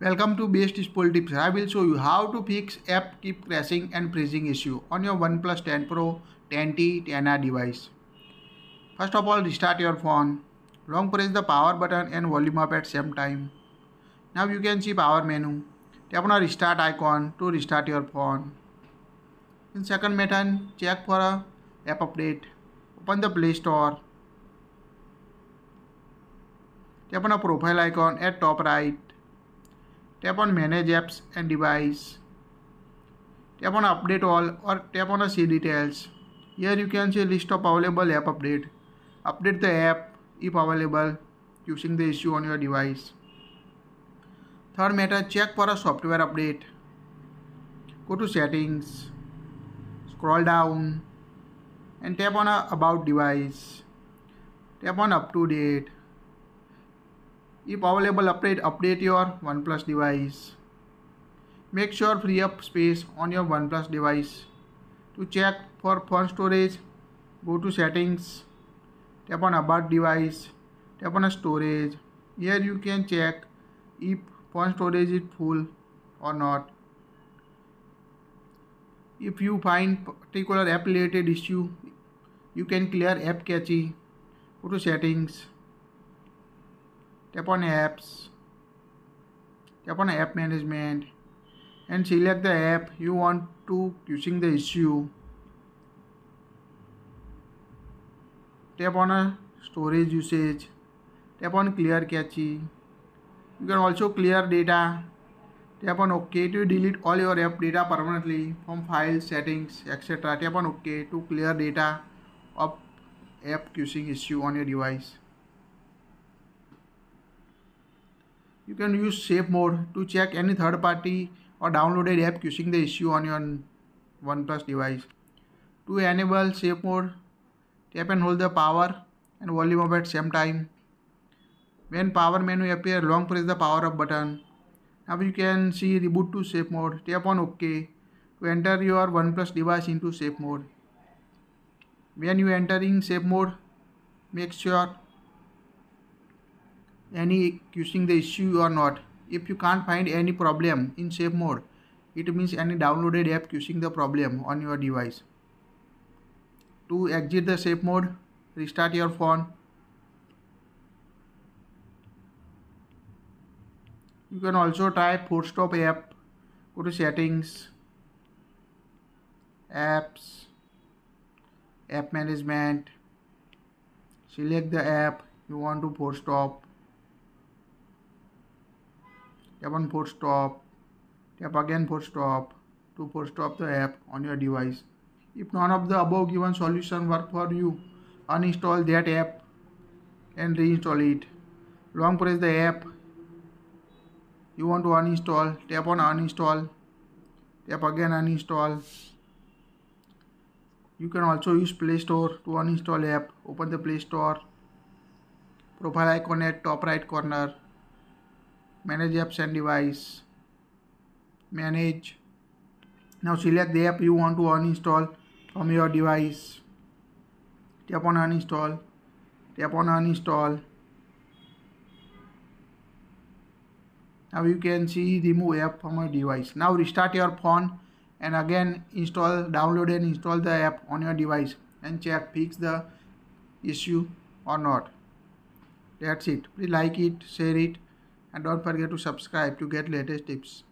Welcome to Best Disposal Tips. I will show you how to fix app keep crashing and freezing issue on your OnePlus 10 Pro 10T 10R device. First of all, restart your phone. Long press the power button and volume up at same time. Now you can see power menu. Tap on restart icon to restart your phone. In second method, check for a app update. Open the Play Store. Tap on a profile icon at top right. Tap on Manage Apps and Device. Tap on Update All or tap on See Details. Here you can see list of available app update. Update the app if available using the issue on your device. Third method, check for a software update. Go to Settings. Scroll down and tap on About Device. Tap on Up to Date. If available update your OnePlus device. Make sure free up space on your OnePlus device. To check for phone storage, go to Settings, tap on About Device, tap on Storage. Here you can check if phone storage is full or not. If you find particular app related issue, you can clear app cache. Go to Settings. Tap on Apps, tap on App Management and select the app you want to using the issue. Tap on Storage Usage, tap on Clear Cache. You can also clear data. Tap on OK to delete all your app data permanently from files, settings, etc. Tap on OK to clear data of app using issue on your device. You can use Safe Mode to check any third party or downloaded app using the issue on your OnePlus device. To enable Safe Mode, tap and hold the power and volume up at same time. When power menu appear, long press the power up button. Now you can see Reboot to Safe Mode. Tap on OK to enter your OnePlus device into Safe Mode. When you enter in Safe Mode, make sure any using the issue or not. If you can't find any problem in Safe Mode, it means any downloaded app using the problem on your device. To exit the Safe Mode, restart your phone. You can also try force stop app. Go to Settings, Apps, App Management. Select the app you want to force stop. Tap on force stop, tap again force stop to force stop the app on your device. If none of the above given solution work for you, uninstall that app and reinstall it. Long press the app you want to uninstall, tap on uninstall, tap again uninstall. You can also use Play Store to uninstall app. Open the Play Store, profile icon at top right corner. Manage Apps and Device. Manage. Now select the app you want to uninstall from your device. Tap on uninstall. Tap on uninstall. Now you can see remove app from your device. Now restart your phone and again download and install the app on your device and check fix the issue or not. That's it. Please like it, share it. And don't forget to subscribe to get latest tips.